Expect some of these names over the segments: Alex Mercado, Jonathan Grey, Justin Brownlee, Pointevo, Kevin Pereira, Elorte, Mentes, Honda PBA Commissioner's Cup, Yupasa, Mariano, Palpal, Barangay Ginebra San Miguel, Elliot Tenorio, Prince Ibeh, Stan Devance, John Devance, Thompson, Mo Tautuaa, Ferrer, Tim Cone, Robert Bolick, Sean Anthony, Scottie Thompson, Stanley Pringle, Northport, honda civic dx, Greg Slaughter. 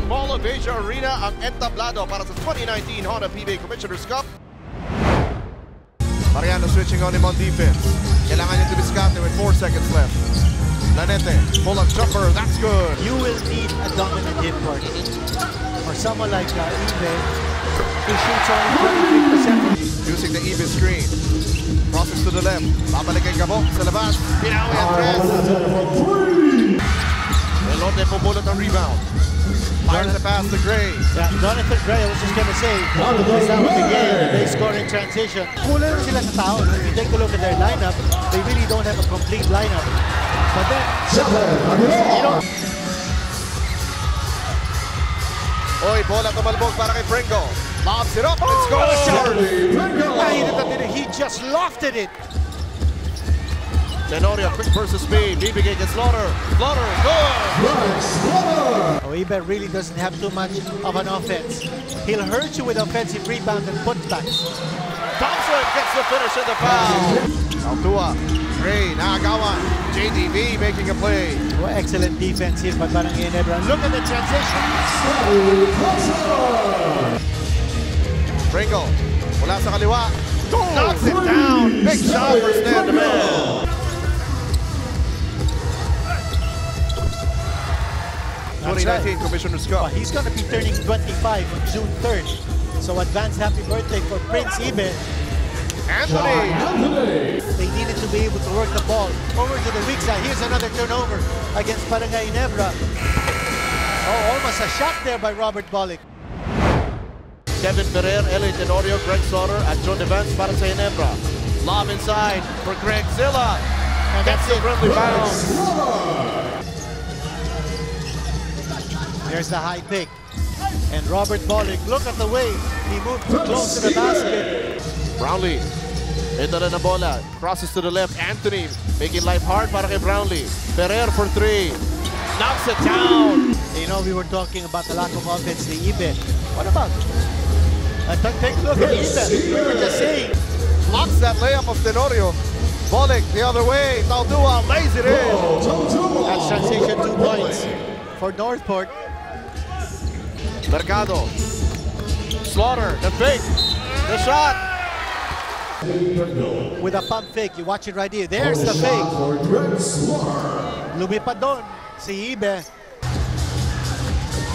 from Mall of Asia Arena ang entablado para sa 2019 Honda PBA Commissioner's Cup. Mariano switching on him on defense. Kailangan niya to be Scottie with 4 seconds left. Lanete, full up jumper, that's good. You will need a dominant hit part. For someone like Ibeh, he shoots only 23%. Using the Ibeh screen. Crosses to the left. Babalik kay Gabo sa labas. Pinawi at rest. Elorte pumulot ang rebound. Fires the pass to Grey. Yeah, Jonathan Grey, I was just gonna say, he's out of the game. They score in transition. Kulang na sila sa tao. If you take a look at their lineup, they really don't have a complete lineup. But then, you know... Oy, bola tumalbog para kay Pringle. Lobs it up, it's going. He just lofted it. Tenorio, quick versus speed. Ibeh against Slaughter. Slaughter, good! Oh, Ibeh really doesn't have too much of an offense. He'll hurt you with offensive rebound and putbacks. Thompson gets the finish in the foul. Tautuaa, Grey, Nagawan, JDB making a play. Well, excellent defense here by Barangay Ginebra. Look at the transition. Pringle, mula sa kaliwa. Knocks it down. Big shot for Stan Devance. That's 2019 right. Commissioner's Cup. Well, he's going to be turning 25 on June 3rd. So advance happy birthday for Prince Ibeh. Anthony! They needed to be able to work the ball over to the weak side. Here's another turnover against Barangay Ginebra. Oh, almost a shot there by Robert Bolick. Kevin Pereira, Elliot Tenorio, Greg Slaughter, and John Devance para sa Ginebra. Lob inside for Greg Zilla. And that's the friendly bounce. There's the high pick. And Robert Bolick, look at the way he moved close to the basket. Brownlee, hit na na bola. Crosses to the left. Anthony making life hard para kay Brownlee. Ferrer for 3. Knocks it down. You know, we were talking about the lack of offense to Ibeh. What about it? Take a look at Ibeh. We were just saying. Blocks that layup of Tenorio. Bolick the other way. Tautuaa lays it in. That's transition 2 points for Northport. Mercado, Slaughter, the fake, the shot. With a pump fake, you watch it right here. There's the fake. Lumipad doon, si Ibeh.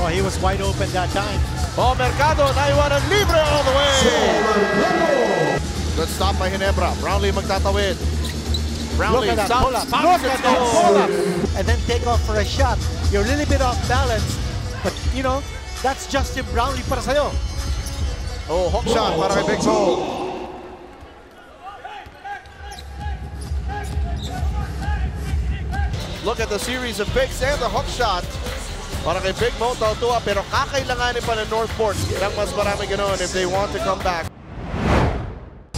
Oh, he was wide open that time. Oh, Mercado, naiwanan libre all the way. Good stop by Ginebra. Brownlee magtatawid. Brownlee stops. And then take off for a shot. You're a little bit off balance, but you know, that's Justin Brownlee para sa'yo. Oh, hook shot para kay Big Mo. Look at the series of bigs and the hook shot para kay Big Mo Tautuaa, pero kakailanganin pa ng Northport ng mas marami ganoon if they want to come back.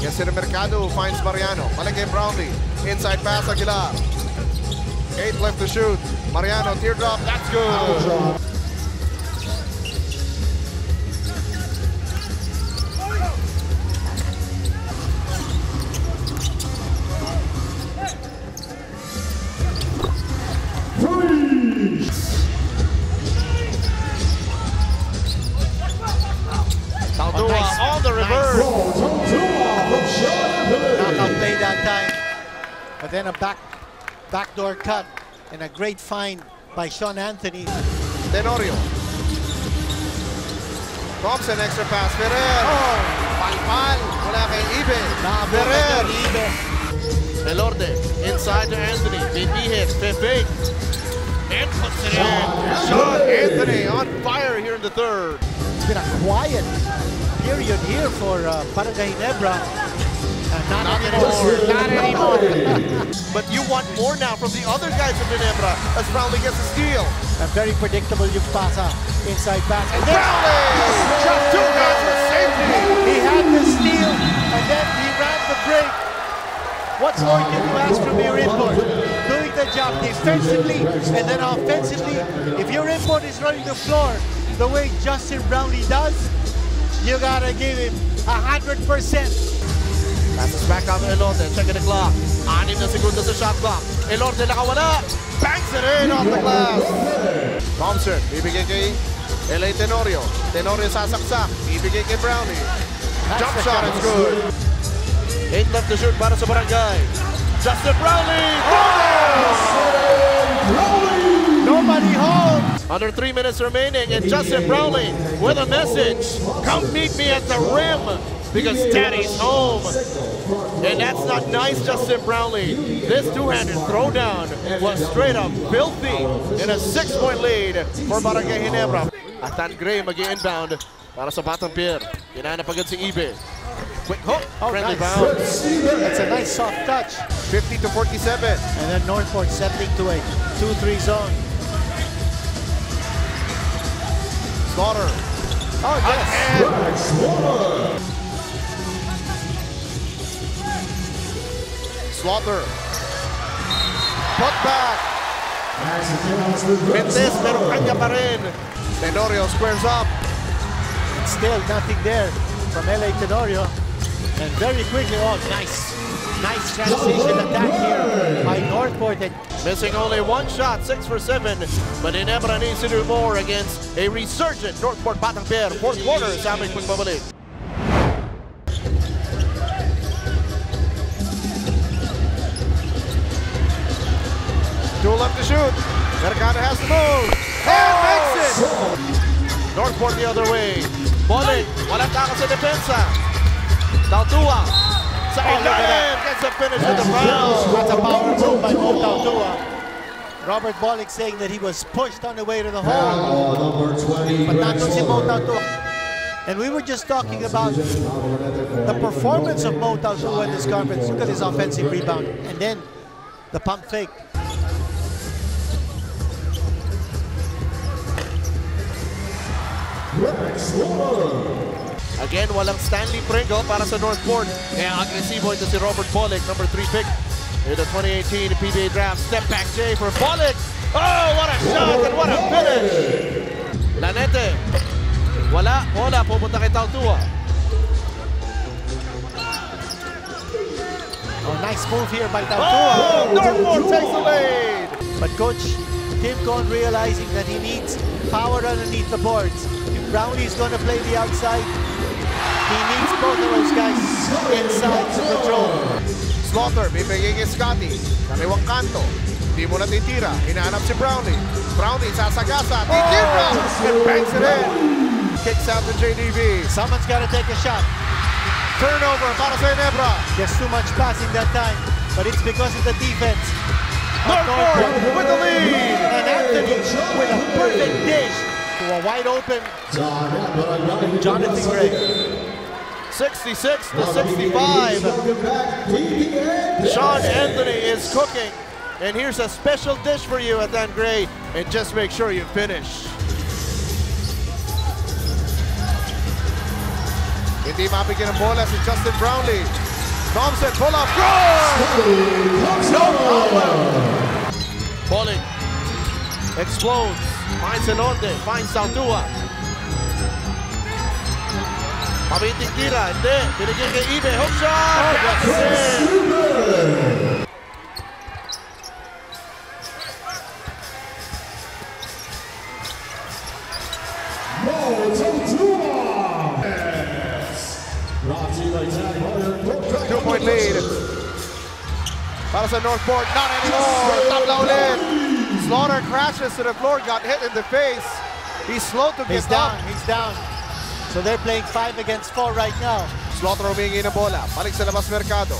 Justin Mercado finds Mariano. Balik kay Brownlee. Inside pass, Aguilar. 8 left to shoot. Mariano, teardrop, that's good. But then a backdoor cut and a great find by Sean Anthony. Tenorio. Thompson, extra pass. Ferrer. Oh. Palpal. Mula kay Ibeh. Ferrer. Elorte inside to Anthony. Bibihit. Bibig. And puts it in. Sean Anthony on fire here in the third. It's been a quiet period here for Barangay Ginebra. Not anymore. But you want more now from the other guys from Ginebra as Brownlee gets a steal. A very predictable Yupasa inside pass. And Brownlee! Just 2 guys for safety. He had the steal and then he ran the break. What more can you ask from your import? Doing the job defensively and then offensively. If your import is running the floor the way Justin Brownlee does, you gotta give him 100%. Passes back out to Elorte, checking the clock. 6 na segundo sa shot clock. Elorte nakawala, bangs it in off the glass. Thompson, bibigay kay LA Tenorio. Tenorio sasaksak. Ibigay kay Brownlee. Jump shot, it's good. 8 left to shoot para sa Barangay. Justin Brownlee! Brownlee! Nobody home! Under 3 minutes remaining, and Justin Brownlee with a message. Come meet me at the rim, because Daddy's home. And that's not nice, Justin Brownlee. This two-handed throwdown was straight up filthy in a 6-point lead for Barangay Ginebra. Atan Grey mag-inbound para sa Batang Pier. Pinanapagod si Ibeh. Quick hook, friendly bounce. That's a nice soft touch. 50-47. And then Northport settling to a 2-3 zone. Slaughter. Oh, yes. Slaughter. Put back. Mentes, pero kanya pa rin. Tenorio squares up. Still nothing there from LA Tenorio. And very quickly, oh, nice. Nice transition attack here by Northport. Missing only one shot, 6 for 7. But Ginebra needs to do more against a resurgent Northport Batang Pier. Fourth quarter, Sammy Pugbabalik. Two left to shoot. Mercado has the move. And makes it! Northport the other way. Bolick, walang takot sa depensa. Tautuaa. Sa ilalim, gets a finish with the foul. That's a power move by Mo Tautuaa. Robert Bolick saying that he was pushed on the way to the hole. But not si Mo Tautuaa. And we were just talking about the performance of Mo Tautuaa in this conference. Look at his offensive rebound. And then the pump fake. Again, walang Stanley Pringle para sa Northport. Kaya agresibo ito si Robert Bolick, number 3 pick in the 2018 PBA draft. Step back J for Bolick. Oh, what a shot and what a finish! Lanete. Wala, wala. Pupunta kay Tautuaa. Oh, nice move here by Tautuaa. Oh, Northport takes the lead! But Coach Tim Cone realizing that he needs power underneath the boards. Brownlee's going to play the outside. He needs both of those guys inside to control. Slaughter, bibigay kay Scottie. Kaliwang kanto. Di mo na titira. Hinahanap si Brownlee. Brownlee sasagasa. Titira! And banks it in. Kicks out to JDB. Someone's got to take a shot. Turnover para sa Ginebra. There's too much passing that time. But it's because of the defense. Northport with the lead. And Anthony with a perfect dish. A wide open Jonathan Grey. 66-65. Sean Anthony is cooking, and here's a special dish for you, Ethan Gray, and just make sure you finish. Hindi mabigyan ng bola si Justin Brownlee. Thompson pull up, goal! No problem. Bolick. Explodes, finds Elorte, finds Tautuaa. Mabiting tira, hindi, binigyan kay Ibeh, hook shot! That's it! Mo Tautuaa! 2-point lead. Para sa Northport, not anymore! Tabla ulit! Slaughter crashes to the floor, got hit in the face. He's slow to get down. He's down. So they're playing 5 against 4 right now. Slaughter humingi ng bola. Balik sa labas Mercado.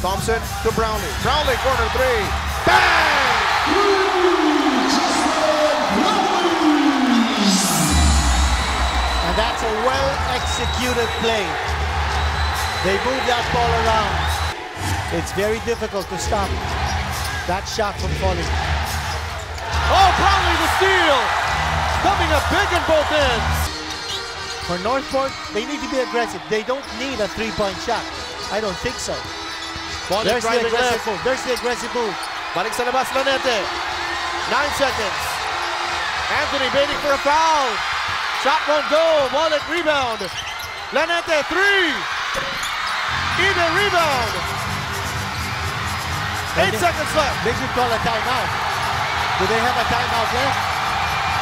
Thompson to Brownlee. Brownlee corner 3. Bang! And that's a well-executed play. They move that ball around. It's very difficult to stop that shot from falling. Oh, Brownlee the steal! Coming up big in both ends! For Northport, they need to be aggressive. They don't need a three-point shot. I don't think so. There's the aggressive move. There's the aggressive move. Balik sa labas Lanete. 9 seconds. Anthony baiting for a foul. Shot won't go. Bolick rebound. Lanete 3. Ibeh rebound. 8 seconds left. They should call a timeout. Do they have a timeout left?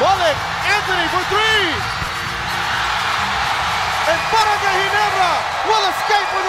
Bolick Anthony for three! And Barangay Ginebra will escape with